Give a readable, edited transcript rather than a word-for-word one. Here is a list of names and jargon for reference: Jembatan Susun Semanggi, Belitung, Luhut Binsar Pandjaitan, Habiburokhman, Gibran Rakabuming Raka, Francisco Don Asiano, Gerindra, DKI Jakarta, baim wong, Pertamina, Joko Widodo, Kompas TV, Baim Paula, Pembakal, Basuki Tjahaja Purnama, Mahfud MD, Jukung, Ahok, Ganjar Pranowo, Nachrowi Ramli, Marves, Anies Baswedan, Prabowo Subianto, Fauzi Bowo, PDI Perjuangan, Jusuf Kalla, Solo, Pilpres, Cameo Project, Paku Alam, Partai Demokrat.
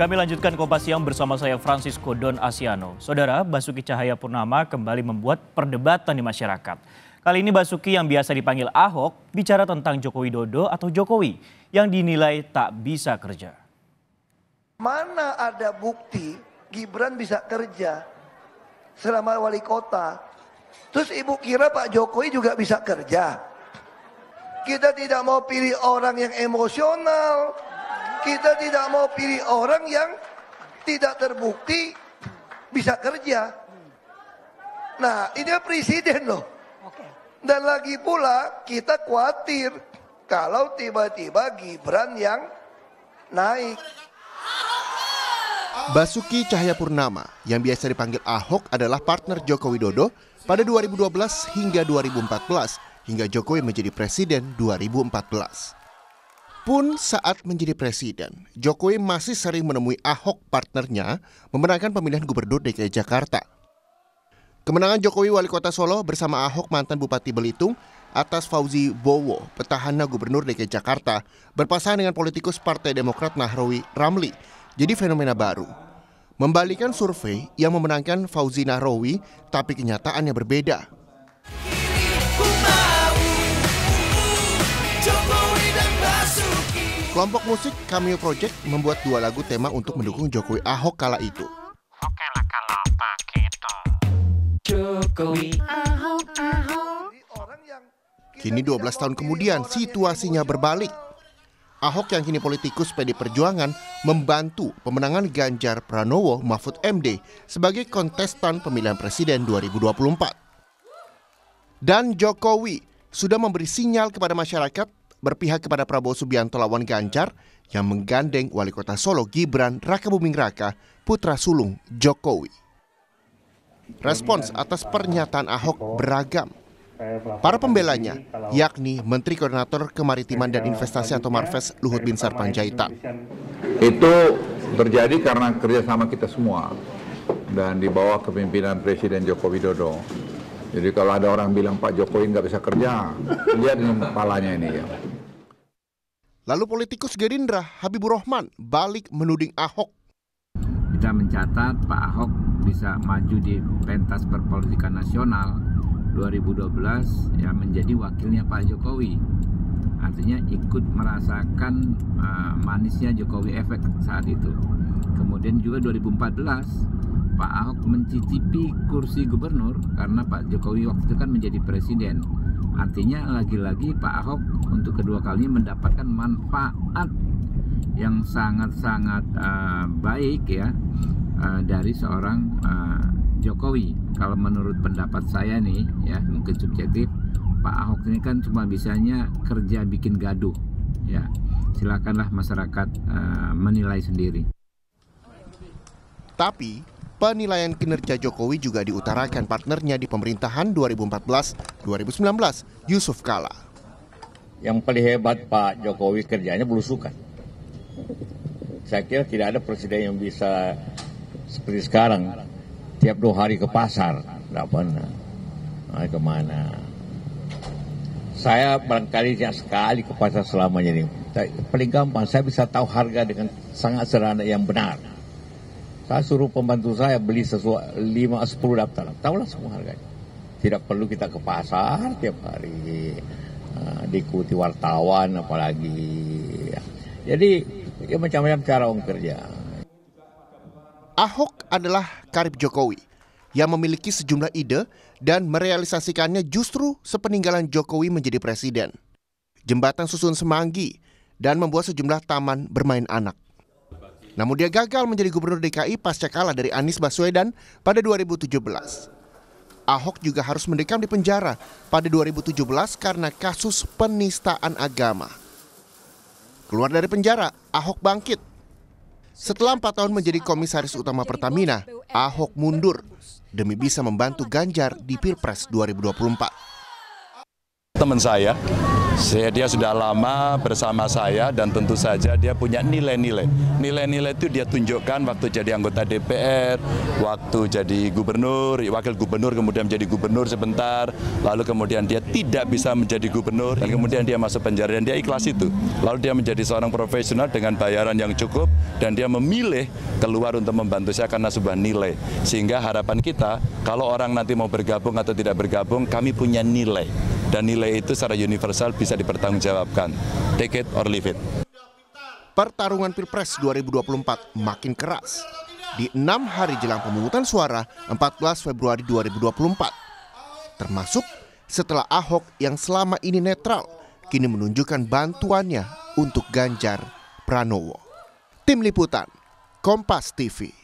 Kami lanjutkan Kompas Siang bersama saya Francisco Don Asiano. Saudara, Basuki Tjahaja Purnama kembali membuat perdebatan di masyarakat. Kali ini Basuki yang biasa dipanggil Ahok bicara tentang Joko Widodo atau Jokowi yang dinilai tak bisa kerja. Mana ada bukti Gibran bisa kerja selama wali kota? Terus ibu kira Pak Jokowi juga bisa kerja? Kita tidak mau pilih orang yang emosional. Kita tidak mau pilih orang yang tidak terbukti bisa kerja. Nah, ini presiden loh. Dan lagi pula kita khawatir kalau tiba-tiba Gibran yang naik. Basuki Tjahaja Purnama yang biasa dipanggil Ahok adalah partner Joko Widodo pada 2012 hingga 2014 hingga Jokowi menjadi presiden 2014. Pun saat menjadi presiden, Jokowi masih sering menemui Ahok partnernya memenangkan pemilihan gubernur DKI Jakarta. Kemenangan Jokowi wali kota Solo bersama Ahok mantan Bupati Belitung atas Fauzi Bowo, petahana gubernur DKI Jakarta, berpasangan dengan politikus Partai Demokrat Nachrowi Ramli, jadi fenomena baru. Membalikan survei yang memenangkan Fauzi Nachrowi, tapi kenyataannya berbeda. Kelompok musik Cameo Project membuat dua lagu tema untuk mendukung Jokowi Ahok kala itu. Kini 12 tahun kemudian situasinya berbalik. Ahok yang kini politikus PDI Perjuangan membantu pemenangan Ganjar Pranowo Mahfud MD sebagai kontestan pemilihan presiden 2024. Dan Jokowi sudah memberi sinyal kepada masyarakat berpihak kepada Prabowo Subianto lawan Ganjar yang menggandeng wali kota Solo Gibran Rakabuming Raka, putra sulung Jokowi. Respons atas pernyataan Ahok beragam. Para pembelanya, yakni Menteri Koordinator Kemaritiman dan Investasi atau Marves Luhut Binsar Pandjaitan. Itu terjadi karena kerjasama kita semua dan di bawah kepemimpinan Presiden Joko Widodo. Jadi kalau ada orang bilang Pak Jokowi nggak bisa kerja, lihat dengan kepalanya ini ya. Lalu politikus Gerindra Habiburokhman balik menuding Ahok. Kita mencatat Pak Ahok bisa maju di pentas perpolitikan nasional 2012 yang menjadi wakilnya Pak Jokowi. Artinya ikut merasakan manisnya Jokowi efek saat itu. Kemudian juga 2014. Pak Ahok mencicipi kursi gubernur karena Pak Jokowi waktu itu kan menjadi presiden. Artinya lagi-lagi Pak Ahok untuk kedua kalinya mendapatkan manfaat yang sangat-sangat baik ya dari seorang Jokowi. Kalau menurut pendapat saya nih ya, mungkin subjektif, Pak Ahok ini kan cuma bisanya kerja bikin gaduh ya. Silakanlah masyarakat menilai sendiri. Tapi penilaian kinerja Jokowi juga diutarakan partnernya di pemerintahan 2014-2019, Jusuf Kalla. Yang paling hebat Pak Jokowi kerjanya belusukan. Saya kira tidak ada presiden yang bisa seperti sekarang. Tiap 2 hari ke pasar, tidak pernah. Nah, kemana? Saya barangkali tidak sekali ke pasar selamanya ini. Paling gampang, saya bisa tahu harga dengan sangat sederhana yang benar. Saya suruh pembantu saya beli sesuatu 5-10 daftar, tahulah semua harganya. Tidak perlu kita ke pasar tiap hari, diikuti wartawan apalagi. Jadi ya macam-macam cara orang kerja. Ahok adalah karib Jokowi yang memiliki sejumlah ide dan merealisasikannya justru sepeninggalan Jokowi menjadi presiden. Jembatan Susun Semanggi dan membuat sejumlah taman bermain anak. Namun dia gagal menjadi gubernur DKI pasca kalah dari Anies Baswedan pada 2017. Ahok juga harus mendekam di penjara pada 2017 karena kasus penistaan agama. Keluar dari penjara, Ahok bangkit. Setelah 4 tahun menjadi komisaris utama Pertamina, Ahok mundur demi bisa membantu Ganjar di Pilpres 2024. teman saya, dia sudah lama bersama saya dan tentu saja dia punya nilai-nilai. Nilai-nilai itu dia tunjukkan waktu jadi anggota DPR, waktu jadi gubernur, wakil gubernur, kemudian menjadi gubernur sebentar, lalu kemudian dia tidak bisa menjadi gubernur, dan kemudian dia masuk penjara dan dia ikhlas itu. Lalu dia menjadi seorang profesional dengan bayaran yang cukup dan dia memilih keluar untuk membantu saya karena sebuah nilai. Sehingga harapan kita kalau orang nanti mau bergabung atau tidak bergabung, kami punya nilai. Dan nilai itu secara universal bisa dipertanggungjawabkan. Take it or leave it. Pertarungan Pilpres 2024 makin keras. Di 6 hari jelang pemungutan suara 14 Februari 2024. Termasuk setelah Ahok yang selama ini netral, kini menunjukkan bantuannya untuk Ganjar Pranowo. Tim Liputan, Kompas TV.